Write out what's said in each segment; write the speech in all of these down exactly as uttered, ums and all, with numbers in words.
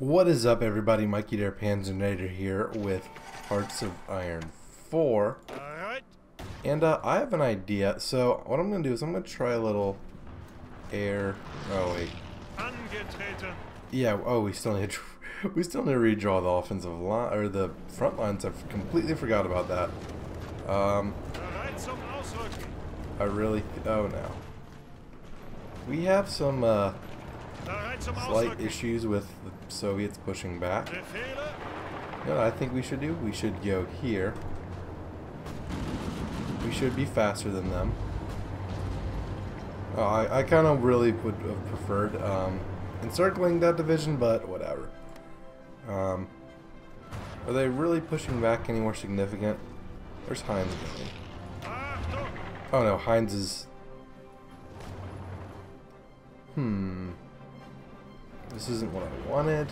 What is up, everybody? Mikey Der Panzernator here with Hearts of Iron four. All right. And uh, I have an idea. So what I'm going to do is I'm going to try a little air. Oh wait. Angetreten. Yeah. Oh, we still need to, we still need to redraw the offensive line or the front lines. I've completely forgot about that. Um. I really. Oh no. We have some. Uh, Slight issues with the Soviets pushing back. You know what I think we should do? We should go here. We should be faster than them. Oh, I, I kind of really would have preferred um, encircling that division, but whatever. Um, are they really pushing back anywhere significant? Where's Heinz going? Oh no, Heinz is... Hmm... This isn't what I wanted.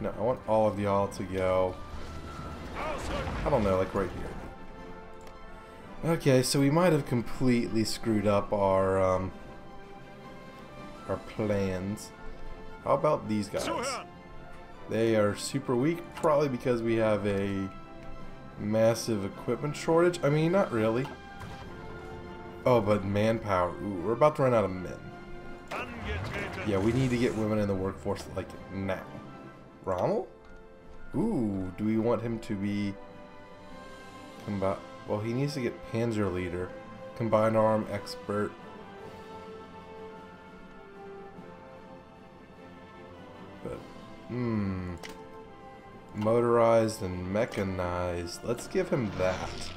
No, I want all of y'all to go, I don't know, like right here. Okay, so we might have completely screwed up our um, our plans. How about these guys? They are super weak, probably because we have a massive equipment shortage. I mean, not really. Oh, but manpower. Ooh, we're about to run out of men. Yeah, we need to get women in the workforce like now. Rommel? Ooh, do we want him to be combat? Well, he needs to get Panzer leader, combined arm expert. But hmm, motorized and mechanized. Let's give him that.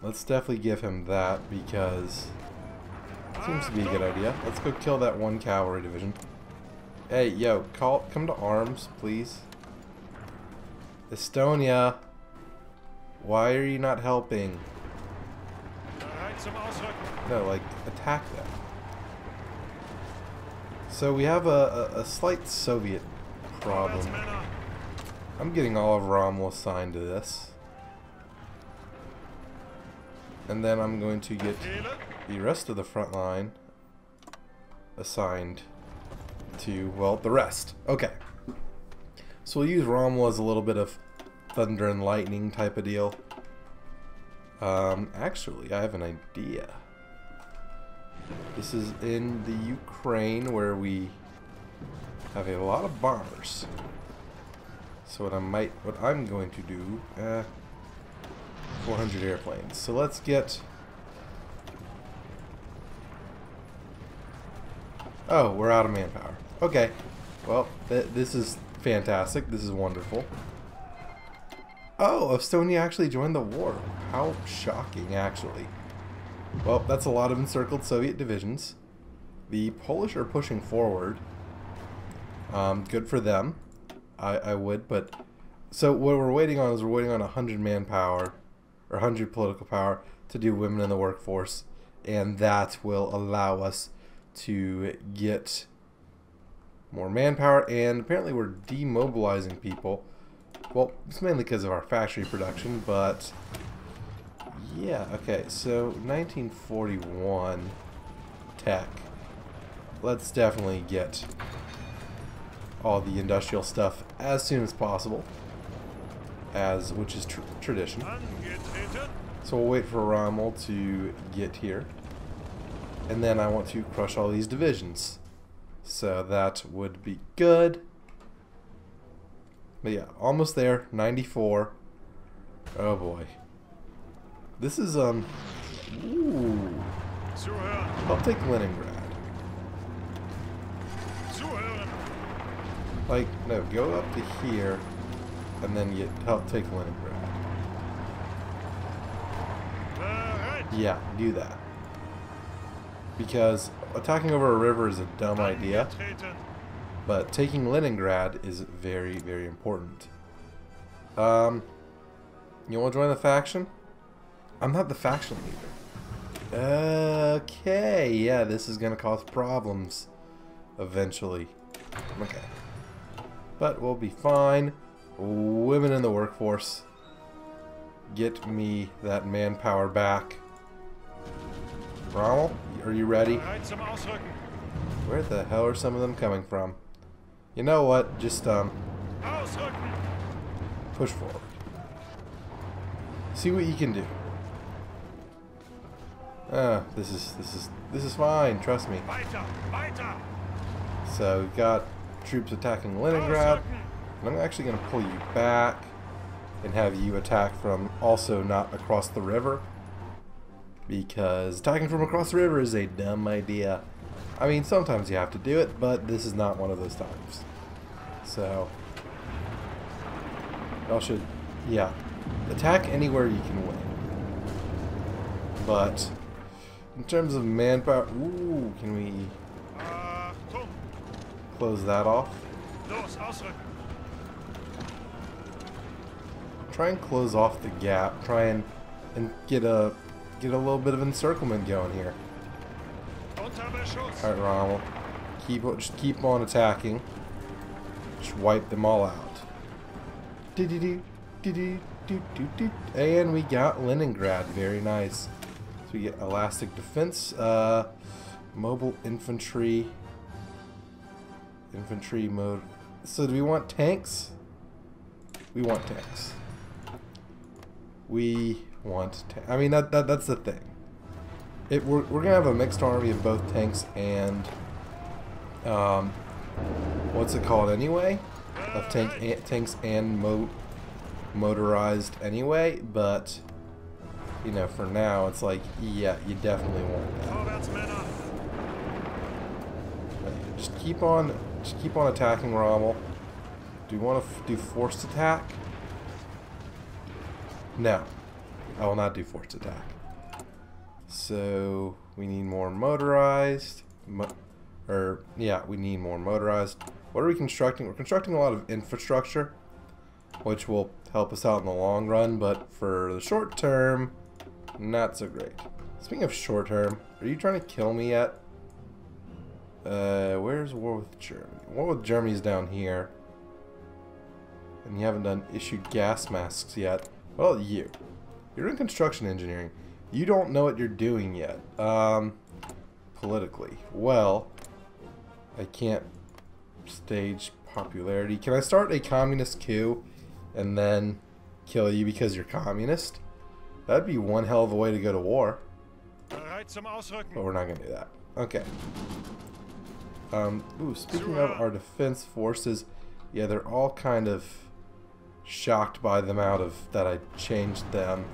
Let's definitely give him that because. Seems to be a good idea. Let's go kill that one cavalry division. Hey, yo, call, come to arms, please. Estonia, why are you not helping? No, like, attack them. So we have a, a, a slight Soviet problem. I'm getting all of Rommel assigned to this. And then I'm going to get the rest of the front line assigned to, well, the rest. Okay. So we'll use Rommel as a little bit of thunder and lightning type of deal. Um, actually, I have an idea. This is in the Ukraine where we have a lot of bombers. So what I might, what I'm going to do, uh, four hundred airplanes. So let's get... Oh, we're out of manpower. Okay. Well, th this is fantastic. This is wonderful. Oh, Estonia actually joined the war. How shocking, actually. Well, that's a lot of encircled Soviet divisions. The Polish are pushing forward. Um, good for them. I, I would, but... So what we're waiting on is we're waiting on one hundred manpower, or one hundred political power, to do women in the workforce, and that will allow us to get more manpower. And apparently we're demobilizing people. Well, it's mainly because of our factory production, but yeah, okay, so nineteen forty-one tech. Let's definitely get all the industrial stuff as soon as possible. As which is tr tradition. So we'll wait for Rommel to get here, and then I want to crush all these divisions, so that would be good. But yeah, almost there. Ninety-four. Oh boy, this is um ooh. I'll take Leningrad. Like, no, go up to here and then get help take Leningrad. Right. Yeah, do that. Because attacking over a river is a dumb idea, but taking Leningrad is very, very important. Um, you want to join the faction? I'm not the faction leader. Okay, yeah, this is going to cause problems eventually. Okay. But we'll be fine. Women in the workforce, get me that manpower back. Rommel, are you ready? Where the hell are some of them coming from? You know what? Just, um... push forward. See what you can do. Ah, this is, this is, this is fine, trust me. So, we've got troops attacking Leningrad. And I'm actually going to pull you back and have you attack from also not across the river. Because attacking from across the river is a dumb idea. I mean, sometimes you have to do it, but this is not one of those times. So, y'all should, yeah, attack anywhere you can win. But in terms of manpower, ooh, can we close that off? Try and close off the gap. Try and and get a get a little bit of encirclement going here. All right, Rommel, keep just keep on attacking. Just wipe them all out. Do do do do do do do. And we got Leningrad. Very nice. We get elastic defense, uh, mobile infantry, infantry mode. So do we want tanks? We want tanks. We want tanks. I mean, that, that that's the thing. It, we're we're gonna have a mixed army of both tanks and um, what's it called anyway? Of tank and, tanks and mo motorized anyway, but. You know, for now, it's like, yeah, you definitely want that. Oh, that's men up. Just keep on, just keep on attacking Rommel. Do you want to do forced attack? No, I will not do forced attack. So we need more motorized, mo or yeah, we need more motorized. What are we constructing? We're constructing a lot of infrastructure, which will help us out in the long run, but for the short term. Not so great. Speaking of short term, are you trying to kill me yet? Uh, where's war with Germany? War with Germany's down here. And you haven't done issued gas masks yet. Well, you. You're in construction engineering. You don't know what you're doing yet. Um, politically. Well, I can't stage popularity. Can I start a communist coup and then kill you because you're communist? That'd be one hell of a way to go to war. But we're not going to do that. Okay. Um, ooh, speaking of our defense forces, yeah, they're all kind of shocked by the amount of that I changed them.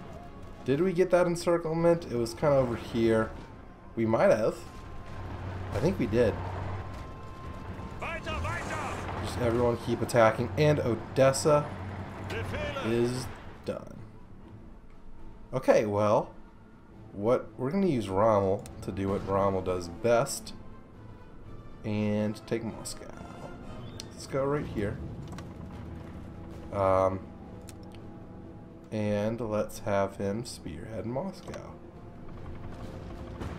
Did we get that encirclement? It was kind of over here. We might have. I think we did. Just everyone keep attacking. And Odessa is done. Okay, well, what we're going to use Rommel to do what Rommel does best, and take Moscow. Let's go right here, um, and let's have him spearhead Moscow.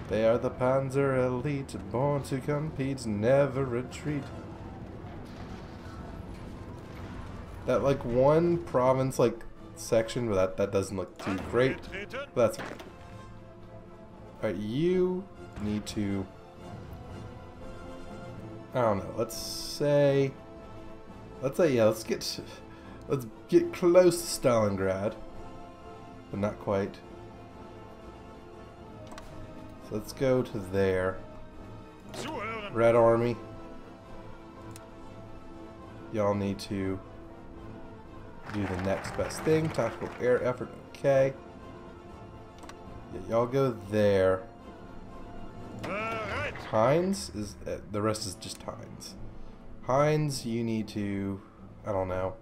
They are the Panzer elite, born to compete, never retreat. That like one province, like. Section, but that, that doesn't look too great. But that's fine. Alright, you need to... I don't know, let's say... Let's say, yeah, let's get... Let's get close to Stalingrad. But not quite. So let's go to there. Red Army. Y'all need to... do the next best thing. Tactical air effort. Okay. Yeah, y'all go there. Right. Heinz is uh, the rest is just Heinz. Heinz, you need to. I don't know.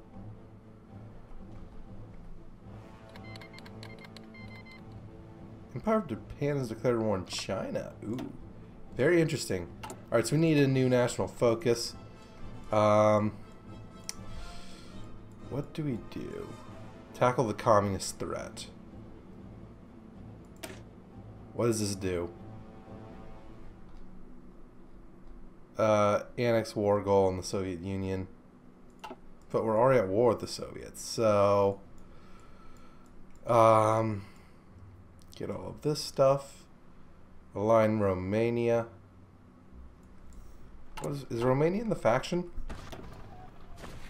Empire of Japan has declared war on China. Ooh, very interesting. All right, so we need a new national focus. Um. What do we do? Tackle the communist threat. What does this do? Uh, annex war goal in the Soviet Union. But we're already at war with the Soviets, so... Um, get all of this stuff. Align Romania. What is, is Romania in the faction?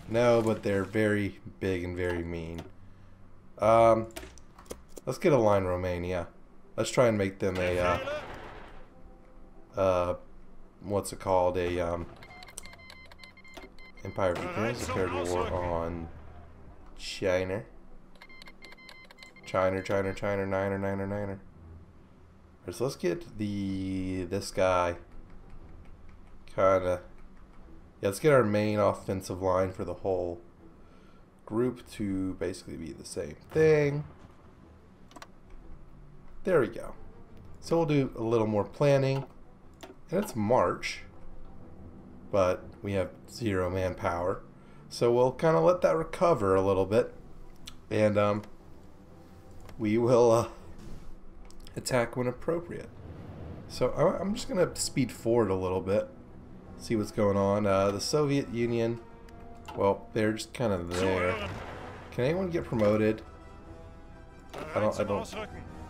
No, but they're very big and very mean. Um, let's get a line Romania. Let's try and make them a, uh, uh, what's it called? A, um, Empire of Japan is declared war on China. China, China, China, Niner, Niner, Niner. Alright, so let's get the, this guy kinda, yeah, let's get our main offensive line for the whole group to basically be the same thing. There we go. So we'll do a little more planning. And it's March, but we have zero manpower. So we'll kind of let that recover a little bit. And um, we will uh, attack when appropriate. So I'm just going to speed forward a little bit. See what's going on. Uh, the Soviet Union, well, they're just kind of there. Can anyone get promoted? I don't... I don't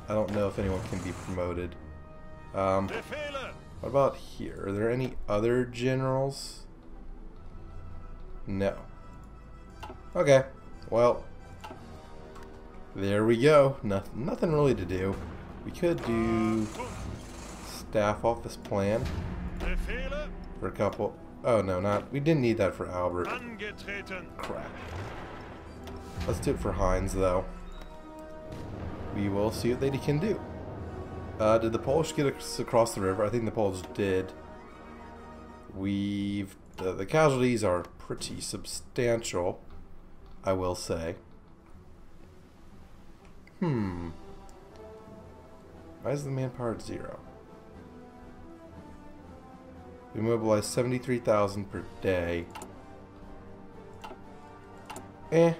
I don't know if anyone can be promoted. Um, what about here? Are there any other generals? No. Okay. Well, there we go. Nothing, nothing really to do. We could do staff office plan for a couple. Oh no, not. We didn't need that for Albert. Crap. Let's do it for Heinz though. We will see what they can do. Uh, did the Polish get across the river? I think the Polish did. We've... The, the casualties are pretty substantial, I will say. Hmm. Why is the manpower at zero? We mobilize seventy-three thousand per day. Eh.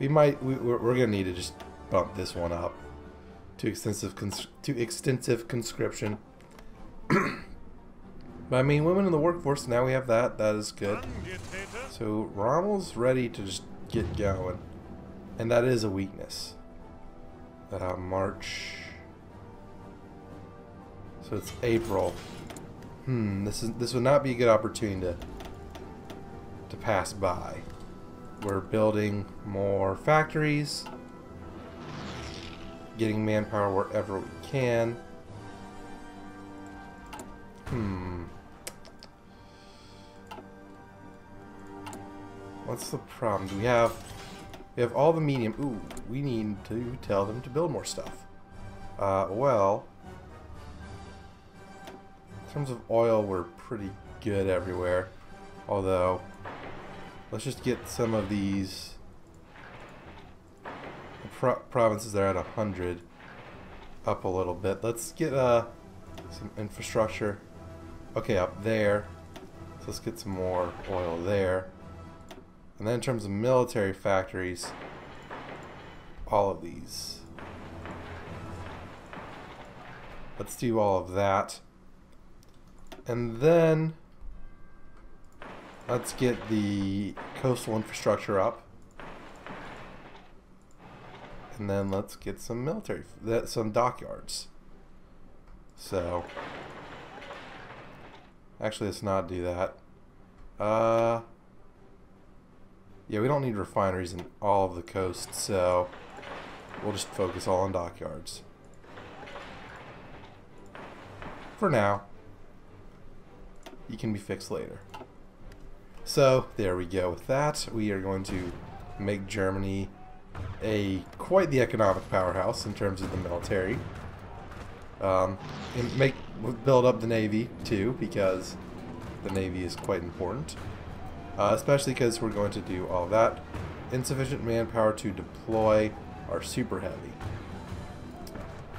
We might... We, we're we're going to need to just... bump this one up. Too extensive, cons too extensive conscription. But I mean, women in the workforce. Now we have that. That is good. So Rommel's ready to just get going, and that is a weakness. Uh, March. So it's April. Hmm. This is this would not be a good opportunity to to pass by. We're building more factories. Getting manpower wherever we can. Hmm. What's the problem? Do we have... We have all the medium... Ooh, we need to tell them to build more stuff. Uh, well... In terms of oil, we're pretty good everywhere. Although... Let's just get some of these... Pro provinces there at one hundred up a little bit. Let's get uh, some infrastructure okay up there, so let's get some more oil there. And then in terms of military factories, all of these, let's do all of that. And then let's get the coastal infrastructure up. And then let's get some military, that some dockyards. So, actually, let's not do that. Uh, yeah, we don't need refineries in all of the coast, so we'll just focus all on dockyards for now. You can be fixed later. So there we go. With that, we are going to make Germany a quite the economic powerhouse in terms of the military. Um, and make build up the navy too, because the navy is quite important, uh, especially because we're going to do all that. Insufficient manpower to deploy our super heavy.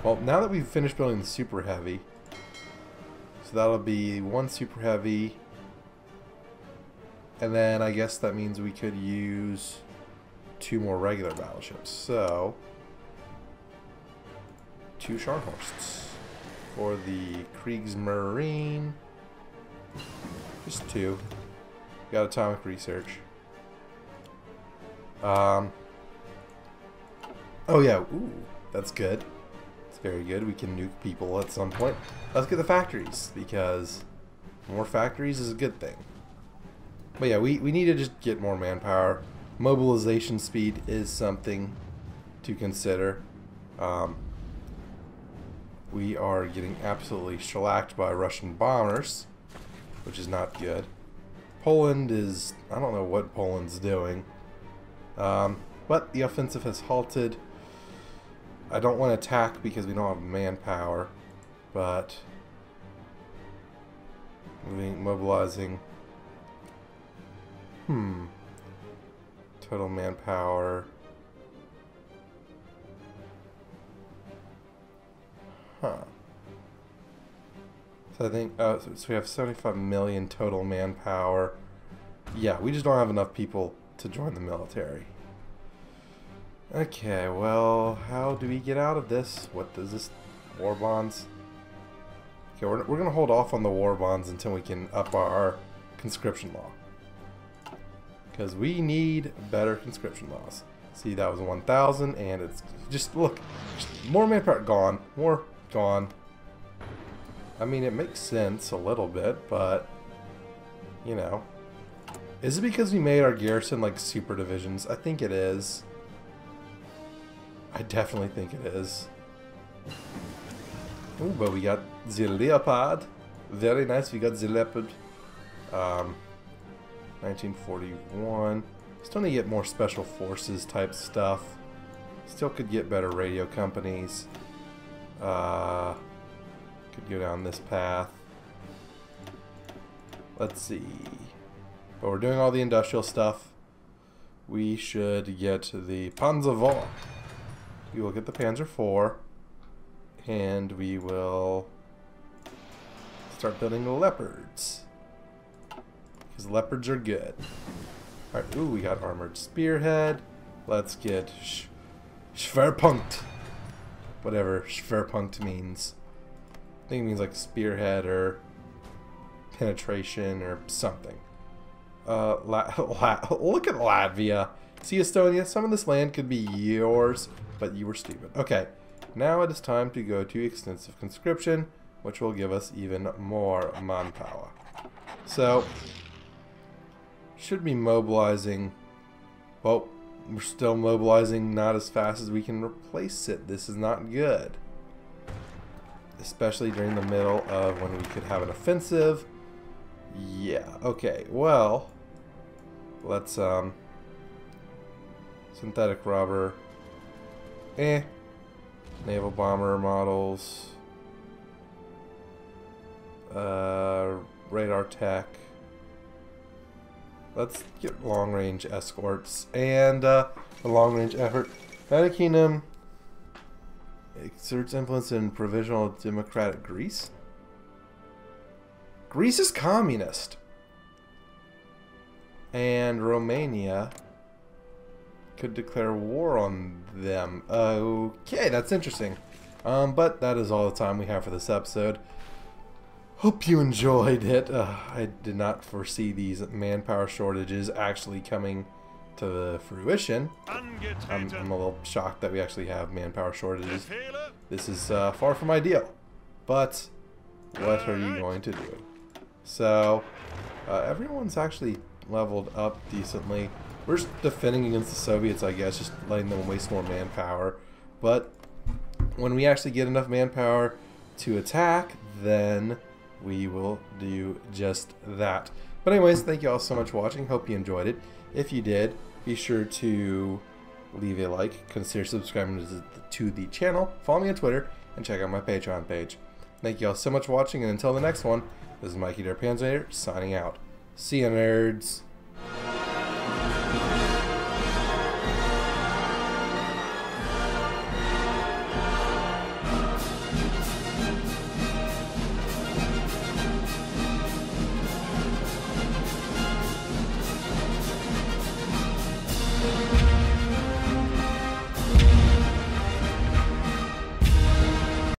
Well, now that we've finished building the super heavy, so that'll be one super heavy, and then I guess that means we could use two more regular battleships, so two Scharnhorsts for the Kriegsmarine. Just two. Got atomic research. Um. Oh yeah, ooh, that's good. It's very good. We can nuke people at some point. Let's get the factories because More factories is a good thing. But yeah, we, we need to just get more manpower. Mobilization speed is something to consider. Um, we are getting absolutely shellacked by Russian bombers, which is not good. Poland is... I don't know what Poland's doing. Um, but the offensive has halted. I don't want to attack because we don't have manpower, but moving, mobilizing. Hmm. Total manpower. Huh. So I think, uh, so, so we have seventy-five million total manpower. Yeah, we just don't have enough people to join the military. Okay, well, how do we get out of this? What does this... war bonds? Okay, we're, we're going to hold off on the war bonds until we can up our conscription law. Because we need better conscription laws. See, that was one thousand, and it's... Just, look. More manpower gone. More gone. I mean, it makes sense a little bit, but... You know. Is it because we made our garrison, like, super divisions? I think it is. I definitely think it is. Oh, but we got the Leopard. Very nice, we got the Leopard. Um, nineteen forty-one. Still need to get more special forces type stuff. Still could get better radio companies. Uh, could go down this path. Let's see. But we're doing all the industrial stuff. We should get the Panzer four. We will get the Panzer four, and we will start building the Leopards, because Leopards are good. Alright, ooh, we got Armored Spearhead. Let's get sh Schwerpunkt, whatever Schwerpunkt means. I think it means like Spearhead or Penetration or something. Uh, La La Look at Latvia. See, Estonia, some of this land could be yours, but you were stupid. Okay, now it is time to go to extensive conscription, which will give us even more manpower. So, should be mobilizing. Well, we're still mobilizing, not as fast as we can replace it. This is not good. Especially during the middle of when we could have an offensive. Yeah, okay, well, let's, um, synthetic rubber. Eh. Naval bomber models. Uh, radar tech. Let's get long-range escorts. And uh, a long-range effort. United Kingdom exerts influence in provisional democratic Greece. Greece is communist. And Romania could declare war on them. Okay, that's interesting. Um, but that is all the time we have for this episode. Hope you enjoyed it. Uh, I did not foresee these manpower shortages actually coming to fruition. I'm, I'm a little shocked that we actually have manpower shortages. This is uh, far from ideal. But what are you going to do? So, uh, everyone's actually leveled up decently. We're just defending against the Soviets, I guess, just letting them waste more manpower. But when we actually get enough manpower to attack, then we will do just that. But anyways, thank you all so much for watching. Hope you enjoyed it. If you did, be sure to leave a like, consider subscribing to the channel, follow me on Twitter, and check out my Patreon page. Thank you all so much for watching, and until the next one, this is Mikey Der Panzernator signing out. See ya, nerds!